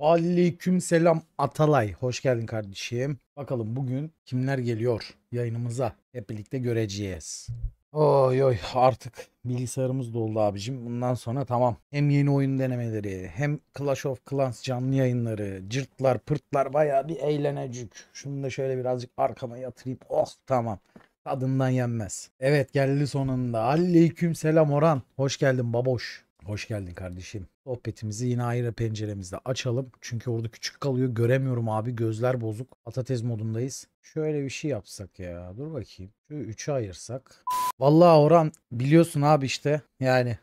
Aleykümselam Atalay. Hoş geldin kardeşim. Bakalım bugün kimler geliyor yayınımıza. Hep birlikte göreceğiz. Oy oy, artık bilgisayarımız doldu abicim. Bundan sonra tamam. Hem yeni oyun denemeleri, hem Clash of Clans canlı yayınları, cırtlar, pırtlar, bayağı bir eğlenecek. Şunu da şöyle birazcık arkama yatırayım. Oh tamam. Tadından yenmez. Evet, geldi sonunda. Aleykümselam Orhan. Hoş geldin baboş. Hoş geldin kardeşim. Sohbetimizi yine ayrı penceremizde açalım. Çünkü orada küçük kalıyor. Göremiyorum abi. Gözler bozuk. Atatez modundayız. Şöyle bir şey yapsak ya. Dur bakayım. Şu 3'e ayırsak. Vallahi Orhan biliyorsun abi işte. Yani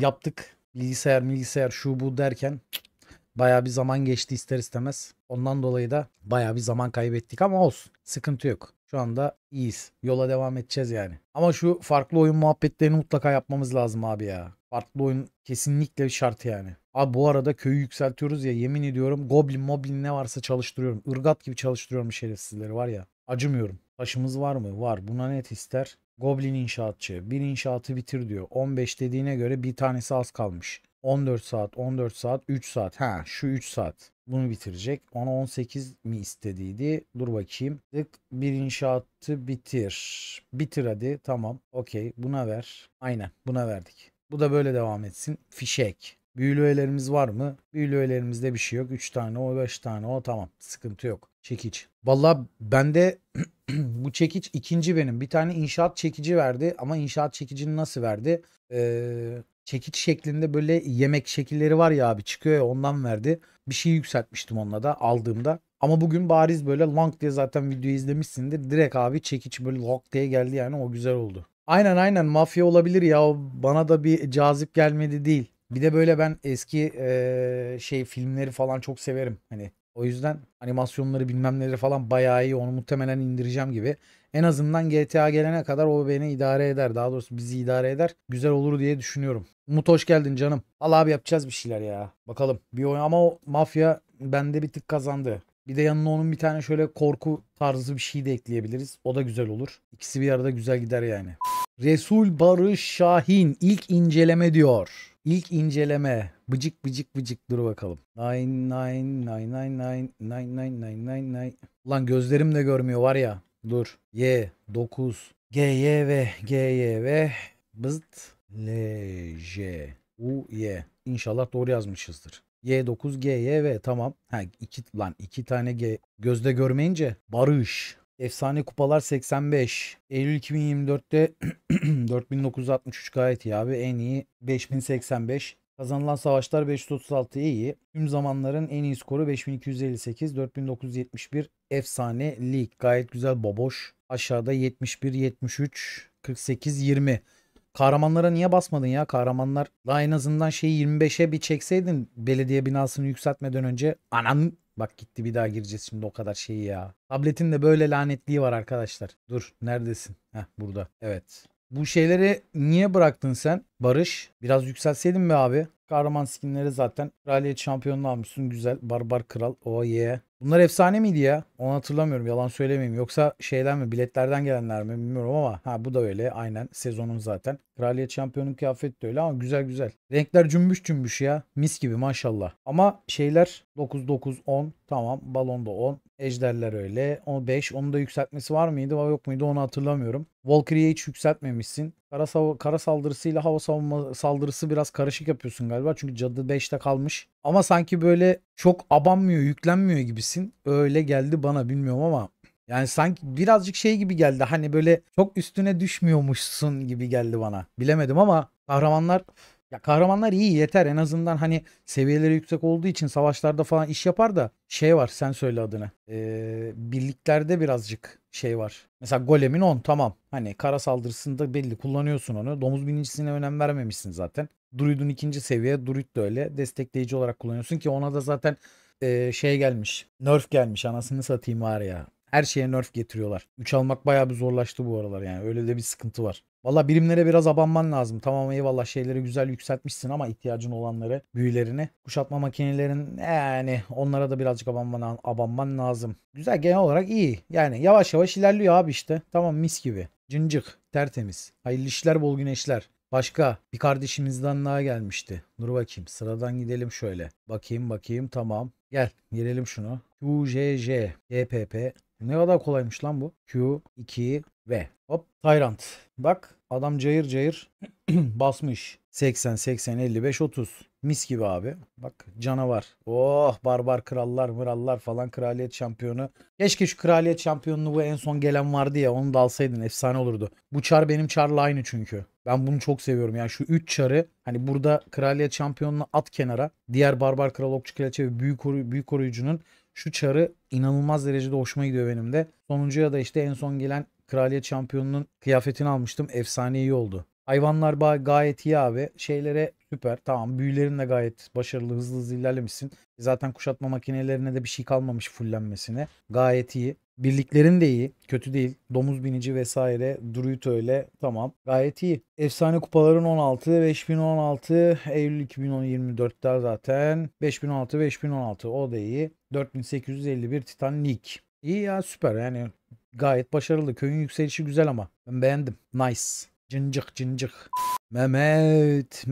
yaptık. Bilgisayar şu bu derken bayağı bir zaman geçti ister istemez. Ondan dolayı da bayağı bir zaman kaybettik ama olsun. Sıkıntı yok. Şu anda iyiyiz. Yola devam edeceğiz yani. Ama şu farklı oyun muhabbetlerini mutlaka yapmamız lazım abi ya. Farklı oyun kesinlikle bir şart yani. Abi bu arada köyü yükseltiyoruz ya, yemin ediyorum goblin moblin ne varsa çalıştırıyorum. Irgat gibi çalıştırıyorum şerefsizleri var ya. Acımıyorum. Taşımız var mı? Var. Buna net ister. Goblin inşaatçı. Bir inşaatı bitir diyor. 15 dediğine göre bir tanesi az kalmış. 14 saat, 14 saat, 3 saat. Ha şu 3 saat. Bunu bitirecek. Ona 18 mi istediydi? Dur bakayım. Bir inşaatı bitir. Bitir hadi. Tamam. Okey. Buna ver. Aynen. Buna verdik. Bu da böyle devam etsin. Fişek. Büyülü öğelerimiz var mı? Büyülü öğelerimizde bir şey yok. 3 tane o, 5 tane o. Tamam. Sıkıntı yok. Çekiç. Vallahi bende bu çekiç ikinci benim. Bir tane inşaat çekici verdi. Ama inşaat çekicini nasıl verdi? Çekiç şeklinde böyle yemek şekilleri var ya abi, çıkıyor ya, ondan verdi. Bir şey yükseltmiştim onunla da aldığımda. Ama bugün bariz böyle long diye, zaten videoyu izlemişsindir. Direkt abi çekiç böyle long diye geldi yani, o güzel oldu. Aynen mafya olabilir ya, o bana da bir cazip gelmedi değil. Bir de böyle ben eski filmleri falan çok severim. Hani o yüzden animasyonları bilmem neleri falan bayağı iyi, onu muhtemelen indireceğim gibi. En azından GTA gelene kadar o beni idare eder. Daha doğrusu bizi idare eder. Güzel olur diye düşünüyorum. Umut hoş geldin canım. Allah abi yapacağız bir şeyler ya. Bakalım bir oyun ama o mafya bende bir tık kazandı. Bir de yanına onun bir tane şöyle korku tarzı bir şey de ekleyebiliriz. O da güzel olur. İkisi bir arada güzel gider yani. Resul Barış Şahin ilk inceleme diyor. İlk inceleme. Bıcık bıcık bıcık. Dur bakalım. Nine. Ulan gözlerim de görmüyor var ya. Dur. Y 9 G Y V G Y V Bızt L J U Y. İnşallah doğru yazmışızdır. Y 9 G Y V tamam. Ha iki tane G gözde görmeyince Barış. Efsane kupalar 85. Eylül 2024'te 4963 gayet iyi abi. En iyi 5085. Kazanılan savaşlar 536 iyi. Tüm zamanların en iyi skoru 5258. 4971 efsane lig. Gayet güzel baboş. Aşağıda 71 73 48 20. Kahramanlara niye basmadın ya? Kahramanlar daha en azından 25'e bir çekseydin belediye binasını yükseltmeden önce. Anam. Bak gitti, bir daha gireceğiz şimdi o kadar şeyi ya. Tabletin de böyle lanetliği var arkadaşlar. Dur neredesin? Heh burada. Evet. Bu şeyleri niye bıraktın sen Barış? Biraz yükselseydin mi abi? Kahraman skinleri zaten. Kraliyet şampiyonunu almışsın. Güzel. Barbar kral. Oh yeah. Bunlar efsane miydi ya? Onu hatırlamıyorum. Yalan söylemeyeyim. Yoksa şeyden mi? Biletlerden gelenler mi? Bilmiyorum ama. Ha bu da öyle. Aynen. Sezonun zaten. Kraliyet şampiyonun kıyafeti de öyle ama güzel güzel. Renkler cümbüş cümbüş ya. Mis gibi maşallah. Ama şeyler 9-9-10. Tamam. Balon da 10. Ejderler öyle. 15. Onun da yükseltmesi var mıydı? Yok muydu? Onu hatırlamıyorum. Valkyrie'yi hiç yükseltmemişsin. Kara saldırısıyla hava savunma saldırısı biraz karışık yapıyorsun galiba. Çünkü cadı 5'te kalmış. Ama sanki böyle çok abanmıyor, yüklenmiyor gibisin. Öyle geldi bana, bilmiyorum ama. Yani sanki birazcık şey gibi geldi. Hani böyle çok üstüne düşmüyormuşsun gibi geldi bana. Bilemedim ama kahramanlar... Ya kahramanlar iyi, yeter en azından, hani seviyeleri yüksek olduğu için savaşlarda falan iş yapar da şey var, sen söyle adını, birliklerde birazcık şey var. Mesela golemin 10 tamam, hani kara saldırısında belli kullanıyorsun onu, domuz binicisine önem vermemişsin zaten. Druid'un 2. seviye, druid de öyle destekleyici olarak kullanıyorsun ki ona da zaten gelmiş, nerf gelmiş, anasını satayım var ya. Her şeye nerf getiriyorlar. 3 almak bayağı bir zorlaştı bu aralar yani. Öyle de bir sıkıntı var. Valla birimlere biraz abanman lazım. Tamam eyvallah, şeyleri güzel yükseltmişsin ama ihtiyacın olanları, büyülerini. Kuşatma makinelerin yani onlara da birazcık abanman lazım. Güzel, genel olarak iyi. Yani yavaş yavaş ilerliyor abi işte. Tamam mis gibi. Cıncık. Tertemiz. Hayırlı işler, bol güneşler. Başka bir kardeşimizden daha gelmişti. Dur bakayım sıradan gidelim şöyle. Bakayım tamam. Gel gelelim şunu. QJJ GPP. Ne kadar kolaymış lan bu. Q2V. Hop Tyrant. Bak adam cayır cayır basmış. 80 80 55 30. Mis gibi abi. Bak canavar. Oh barbar krallar mırallar falan, kraliyet şampiyonu. Keşke şu kraliyet şampiyonunu bu en son gelen vardı ya, onu da alsaydın efsane olurdu. Bu çar benim çarla aynı çünkü. Ben bunu çok seviyorum yani şu 3 çarı. Hani burada kraliyet şampiyonunu at kenara. Diğer barbar kral, okçu, kraliçe ve büyük koruyucunun şu çarı inanılmaz derecede hoşuma gidiyor benim de. Sonuncuya da işte en son gelen kraliyet şampiyonunun kıyafetini almıştım. Efsane iyi oldu. Hayvanlar gayet iyi abi. Şeylere süper. Tamam, büyülerin de gayet başarılı. Hızlı hızlı ilerlemişsin. Zaten kuşatma makinelerine de bir şey kalmamış fullenmesine. Gayet iyi. Birliklerin de iyi. Kötü değil. Domuz binici vesaire. Druid öyle. Tamam. Gayet iyi. Efsane kupaların 16. 5016. Eylül 2024'ler zaten. 5016. 5016. O da iyi. 4851 Titan League. İyi ya, süper. Yani gayet başarılı. Köyün yükselişi güzel ama. Ben beğendim. Nice. Cıncık cıncık. Mehmet.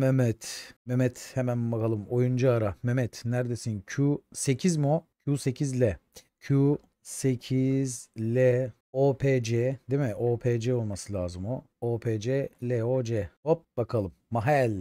Mehmet hemen bakalım. Oyuncu ara. Mehmet neredesin? Q8 mi o? Q8L. Q8L. OPC değil mi? OPC olması lazım o. OPC LOC. Hop bakalım. Mahel.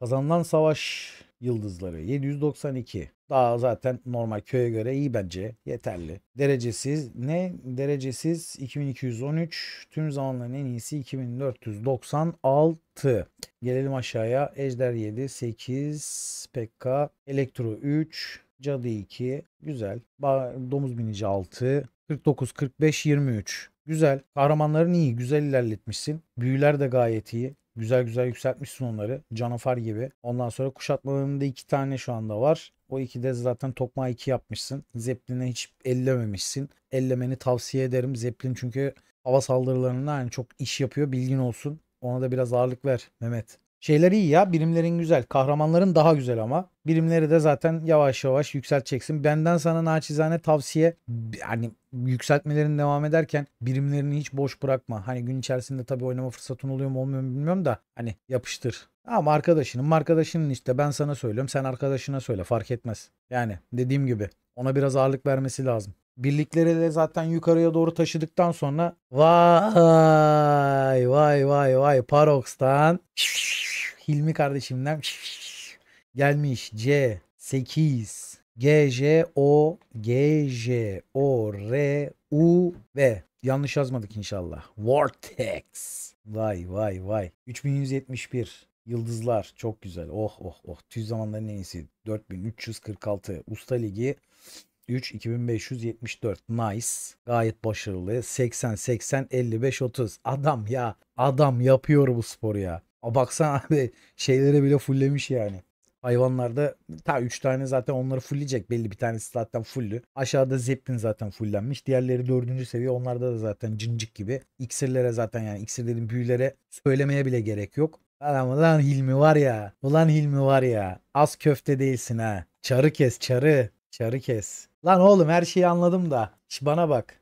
Kazanılan savaş yıldızları. 792. Daha zaten normal köye göre iyi bence. Yeterli. Derecesiz ne? Derecesiz 2213. Tüm zamanların en iyisi 2496. Gelelim aşağıya. Ejder 7, 8, pekka, elektro 3, cadı 2. Güzel. Domuz binici 6, 49, 45, 23. Güzel. Kahramanların iyi. Güzel ilerletmişsin. Büyüler de gayet iyi. Güzel güzel yükseltmişsin onları. Canavar gibi. Ondan sonra kuşatmalarında 2 tane şu anda var. O 2'de zaten tokmağı 2 yapmışsın. Zeppelin'e hiç ellememişsin. Ellemeni tavsiye ederim. Zeppelin çünkü hava saldırılarında yani çok iş yapıyor. Bilgin olsun. Ona da biraz ağırlık ver Mehmet. Şeyler iyi ya. Birimlerin güzel. Kahramanların daha güzel ama. Birimleri de zaten yavaş yavaş yükselteceksin. Benden sana naçizane tavsiye, yani yükseltmelerin devam ederken birimlerini hiç boş bırakma. Hani gün içerisinde tabii oynama fırsatın oluyor mu olmuyor mu bilmiyorum da hani yapıştır. Ama arkadaşının işte ben sana söylüyorum, sen arkadaşına söyle, fark etmez. Yani dediğim gibi ona biraz ağırlık vermesi lazım. Birlikleri de zaten yukarıya doğru taşıdıktan sonra vay Parox'tan Hilmi kardeşimden gelmiş. C8 GJORUV. Yanlış yazmadık inşallah. Vortex. Vay. 3171 yıldızlar. Çok güzel. Oh. Tüy zamanların en iyisi. 4346. Usta Ligi 3 2574. Nice. Gayet başarılı. 80 80 55 30. Adam ya. Adam yapıyor bu sporu ya. Baksana abi, şeylere bile fullemiş yani. Hayvanlarda ta 3 tane zaten onları fulleyecek belli, bir tanesi zaten fullü. Aşağıda Zeppelin zaten fullenmiş. Diğerleri 4. seviye, onlarda da zaten cincik gibi. İksirlere zaten, yani iksir dediğim büyülere söylemeye bile gerek yok. Ulan Hilmi var ya. Az köfte değilsin ha. Çarı kes çarı. Çarı kes. Lan oğlum her şeyi anladım da. Bana bak.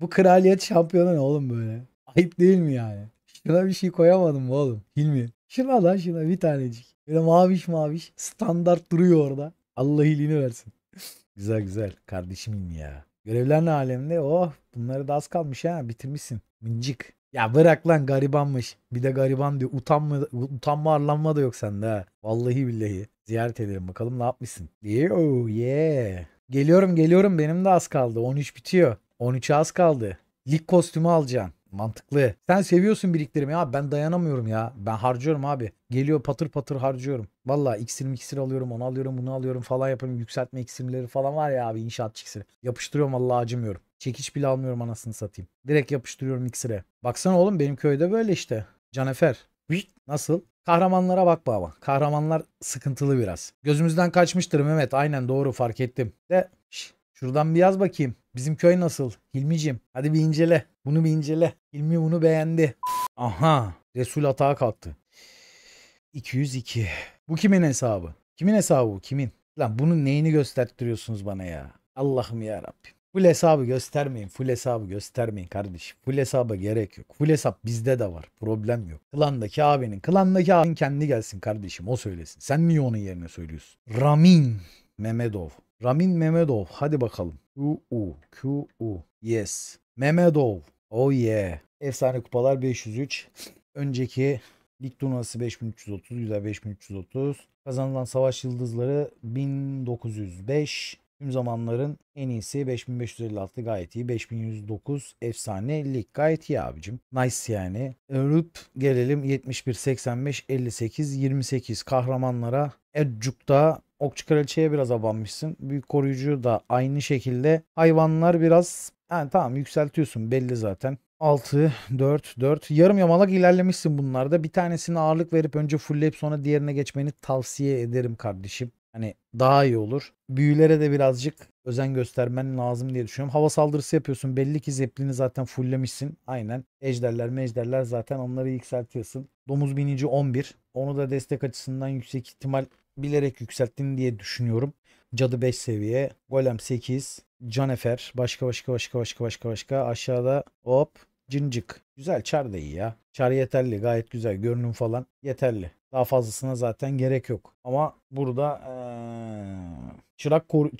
Bu kraliyet şampiyonu ne oğlum böyle? Ayıp değil mi yani? Şuna bir şey koyamadım mı oğlum Hilmi? Şuna bir tanecik. Böyle maviş standart duruyor orada. Allah iyiliğini versin. Güzel kardeşim ya. Görevler ne alemde? Oh, bunları da az kalmış ha, bitirmişsin. Mincik. Ya bırak lan, garibanmış. Bir de gariban diyor. Utanma arlanma da yok sende ha. Vallahi billahi. Ziyaret edelim bakalım ne yapmışsın. Oh yeah. Geliyorum, benim de az kaldı. 13 bitiyor. 13'e az kaldı. Lig kostümü alacaksın. Mantıklı. Sen seviyorsun biriktirmeyi abi. Ben dayanamıyorum ya. Ben harcıyorum abi. Geliyor patır patır harcıyorum. Valla iksir alıyorum. Onu alıyorum. Bunu alıyorum falan yapıyorum. Yükseltme iksirleri falan var ya abi. İnşaatçı iksiri. Yapıştırıyorum valla, acımıyorum. Çekiç bile almıyorum anasını satayım. Direkt yapıştırıyorum iksire. Baksana oğlum benim köyde böyle işte. Canefer. Nasıl? Kahramanlara bakma ama. Kahramanlar sıkıntılı biraz. Gözümüzden kaçmıştır Mehmet. Aynen doğru, fark ettim. De şuradan bir yaz bakayım. Bizim köy nasıl? Hilmicim hadi bir incele. Bunu bir incele. Hilmi bunu beğendi. Aha. Resul atağa kalktı. 202. Bu kimin hesabı? Kimin? Lan bunun neyini gösterttiriyorsunuz bana ya? Allah'ım yarabbim. Full hesabı göstermeyin. Kardeşim. Full hesaba gerek yok. Full hesap bizde de var. Problem yok. Klandaki abinin kendi gelsin kardeşim. O söylesin. Sen niye onun yerine söylüyorsun? Ramin Mehmetov. Ramin Mehmetov. Hadi bakalım. Q-U. Yes. Mehmetov. Oh yeah. Efsane kupalar 503. Önceki lig turnuvası 5330. Güzel 5330. Kazanılan savaş yıldızları 1905. Tüm zamanların en iyisi 5556. Gayet iyi. 5109. Efsane lig. Gayet iyi abicim. Nice yani. Rüp gelelim 71, 85, 58, 28. Kahramanlara. Edcuk'ta okçu kraliçeye biraz abanmışsın. Büyük koruyucu da aynı şekilde. Hayvanlar biraz yani tamam yükseltiyorsun belli zaten. 6, 4, 4. Yarım yamalak ilerlemişsin bunlarda. Bir tanesine ağırlık verip önce fullleyip sonra diğerine geçmeni tavsiye ederim kardeşim. Hani daha iyi olur. Büyülere de birazcık özen göstermen lazım diye düşünüyorum. Hava saldırısı yapıyorsun. Belli ki zeplini zaten fulllemişsin. Aynen. Ejderler zaten onları yükseltiyorsun. Domuz binici 11. Onu da destek açısından yüksek ihtimal bilerek yükselttin diye düşünüyorum. Cadı 5 seviye. Golem 8. Canefer. Başka. Aşağıda hop. Cincik. Güzel. Çar da iyi ya. Çar yeterli. Gayet güzel. Görünüm falan yeterli. Daha fazlasına zaten gerek yok. Ama burada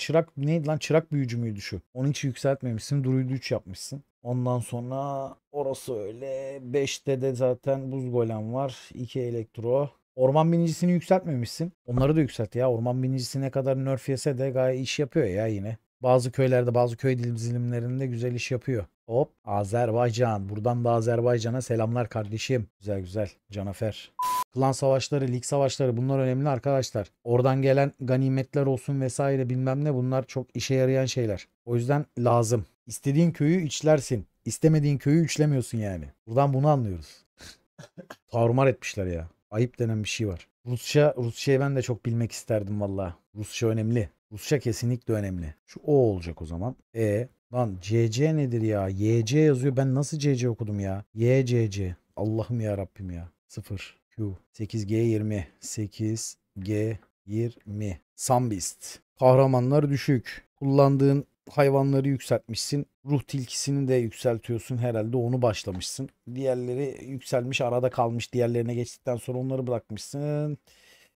çırak neydi lan? Çırak büyücü müydü şu? Onu hiç yükseltmemişsin. Druid'i 3 yapmışsın. Ondan sonra orası öyle. 5'te de zaten buz golem var. 2 elektro. Orman binicisini yükseltmemişsin. Onları da yükselt ya. Orman binicisi ne kadar nerf yese de gayet iş yapıyor ya yine. Bazı köylerde, bazı köy dilimlerinde güzel iş yapıyor. Hop. Azerbaycan. Buradan da Azerbaycan'a selamlar kardeşim. Güzel güzel. Canafer. Klan savaşları, lig savaşları bunlar önemli arkadaşlar. Oradan gelen ganimetler olsun vesaire bilmem ne, bunlar çok işe yarayan şeyler. O yüzden lazım. İstediğin köyü içlersin. İstemediğin köyü içlemiyorsun yani. Buradan bunu anlıyoruz. Tarumar etmişler ya. Ayıp denen bir şey var. Rusça'yı ben de çok bilmek isterdim valla. Rusça önemli. Rusça kesinlikle önemli. Şu O olacak o zaman. Lan CC nedir ya? YC yazıyor. Ben nasıl CC okudum ya? YCC. Allah'ım ya Rabbim ya. 0. Q. 8G20. 8G20. Sunbeast. Kahramanlar düşük. Kullandığın hayvanları yükseltmişsin. Ruh tilkisini de yükseltiyorsun. Herhalde onu başlamışsın. Diğerleri yükselmiş. Arada kalmış. Diğerlerine geçtikten sonra onları bırakmışsın.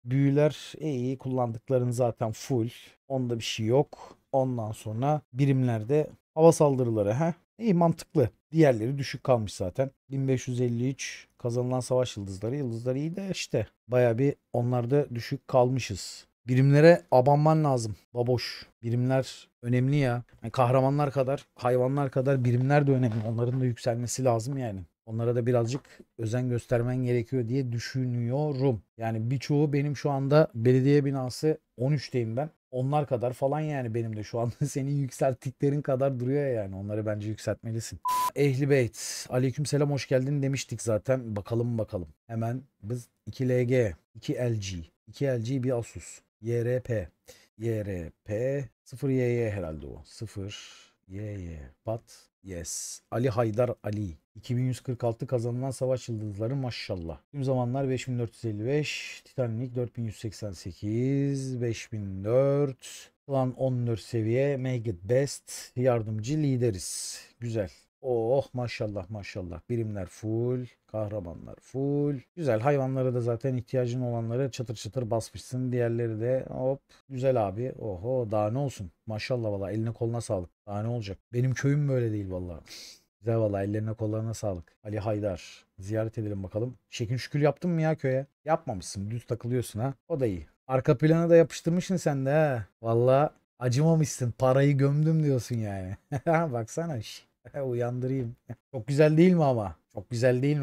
Büyüler iyi. Kullandıkların zaten full. Onda bir şey yok. Ondan sonra birimlerde hava saldırıları. İyi, mantıklı. Diğerleri düşük kalmış zaten. 1553 kazanılan savaş yıldızları. Yıldızlar iyi de işte. Baya bir onlarda düşük kalmışız. Birimlere abanman lazım. Baboş. Birimler önemli ya. Yani kahramanlar kadar, hayvanlar kadar birimler de önemli. Onların da yükselmesi lazım yani. Onlara da birazcık özen göstermen gerekiyor diye düşünüyorum. Yani birçoğu benim şu anda belediye binası 13'teyim ben. Onlar kadar falan yani benim de şu anda senin yükselttiklerin kadar duruyor yani. Onları bence yükseltmelisin. Ehli Beyt. Aleykümselam, hoş geldin demiştik zaten. Bakalım. Hemen biz 2LG, 2LG, 2LG bir Asus. YRP 0YY herhalde o. 0YY pat. Yes. Ali Haydar Ali. 2146 kazanılan savaş yıldızları maşallah. Tüm zamanlar 5455. Titanik 4188. 5004. Plan 14 seviye. Make it best. Yardımcı lideriz. Güzel. Oh maşallah. Birimler full. Kahramanlar full. Güzel. Hayvanlara da zaten ihtiyacın olanları çatır çatır basmışsın. Diğerleri de hop. Güzel abi. Oho, daha ne olsun. Maşallah valla, eline koluna sağlık. Daha ne olacak. Benim köyüm böyle değil valla. Güzel valla, ellerine kollarına sağlık. Ali Haydar. Ziyaret edelim bakalım. Şekil şükür yaptın mı ya köye? Yapmamışsın. Düz takılıyorsun ha. O da iyi. Arka plana da yapıştırmışsın sen de ha. Valla acımamışsın. Parayı gömdüm diyorsun yani. Baksana iş. Uyandırayım. Çok güzel değil mi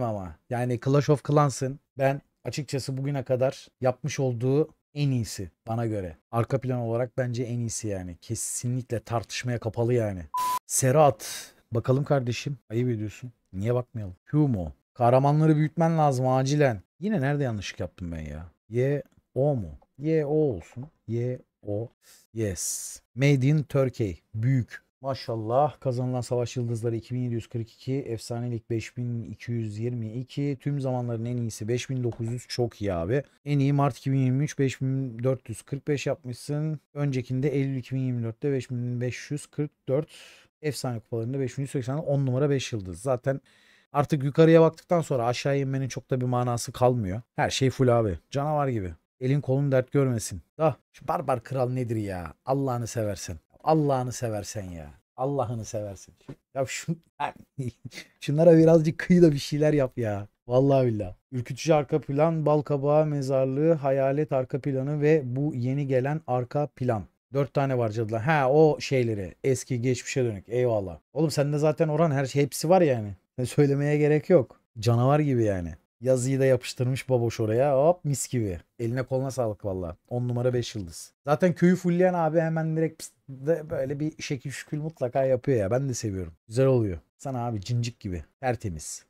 ama? Yani Clash of Clans'ın ben açıkçası bugüne kadar yapmış olduğu en iyisi bana göre. Arka plan olarak bence en iyisi yani. Kesinlikle tartışmaya kapalı yani. Serhat. Bakalım kardeşim. Ayıp ediyorsun. Niye bakmayalım? Humo. Kahramanları büyütmen lazım acilen. Yine nerede yanlışlık yaptım ben ya? Y-O mu? Y-O olsun. Y-O. Yes. Made in Turkey. Büyük. Maşallah. Kazanılan savaş yıldızları 2742, efsanelik 5222, tüm zamanların en iyisi 5900, çok iyi abi. En iyi Mart 2023 5445 yapmışsın. Öncekinde Eylül 2024'te 5544, efsane kupalarında 5180, 10 numara 5 yıldız. Zaten artık yukarıya baktıktan sonra aşağıya inmenin çok da bir manası kalmıyor. Her şey full abi. Canavar gibi. Elin kolun dert görmesin. Da şu barbar kral nedir ya? Allah'ını seversen. Allah'ını seversen ya. Allah'ını seversen. Ya şunlara birazcık kıyıda bir şeyler yap ya. Vallahi billahi. Ürkütücü arka plan, balkabağı mezarlığı, hayalet arka planı ve bu yeni gelen arka plan. 4 tane var cadılar. Ha, o şeyleri. Eski geçmişe dönük. Eyvallah. Oğlum sende zaten Orhan her şey hepsi var yani. Söylemeye gerek yok. Canavar gibi yani. Yazıyı da yapıştırmış baboş oraya. Hop mis gibi. Eline koluna sağlık valla. 10 numara 5 yıldız. Zaten köyü fulleyen abi hemen direkt de böyle bir şekil şükül mutlaka yapıyor ya. Ben de seviyorum. Güzel oluyor. Sana abi cincik gibi. Tertemiz.